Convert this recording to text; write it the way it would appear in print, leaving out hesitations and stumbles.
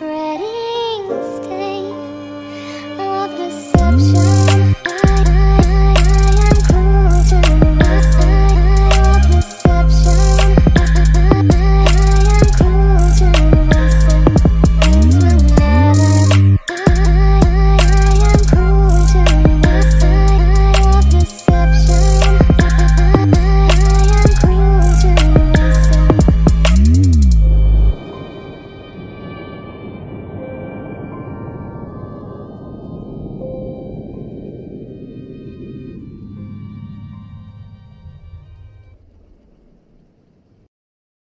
Ready?